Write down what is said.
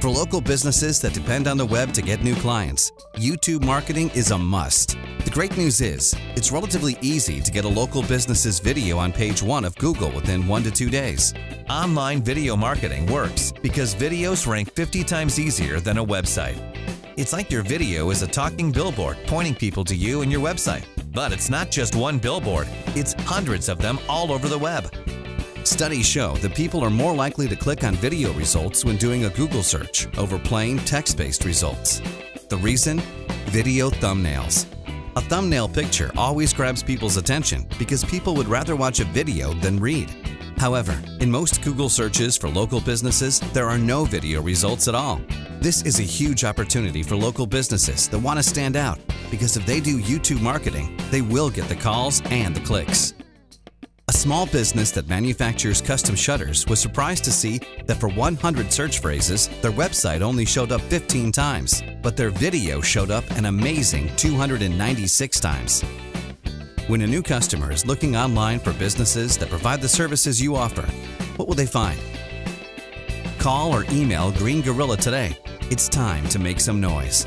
For local businesses that depend on the web to get new clients, YouTube marketing is a must. The great news is, it's relatively easy to get a local business's video on page 1 of Google within 1 to 2 days. Online video marketing works because videos rank 50 times easier than a website. It's like your video is a talking billboard pointing people to you and your website. But it's not just one billboard, it's hundreds of them all over the web. Studies show that people are more likely to click on video results when doing a Google search over plain text-based results. The reason? Video thumbnails. A thumbnail picture always grabs people's attention because people would rather watch a video than read. However, in most Google searches for local businesses, there are no video results at all. This is a huge opportunity for local businesses that want to stand out because if they do YouTube marketing, they will get the calls and the clicks. A small business that manufactures custom shutters was surprised to see that for 100 search phrases, their website only showed up 15 times, but their video showed up an amazing 296 times. When a new customer is looking online for businesses that provide the services you offer, what will they find? Call or email Green Gorilla today. It's time to make some noise.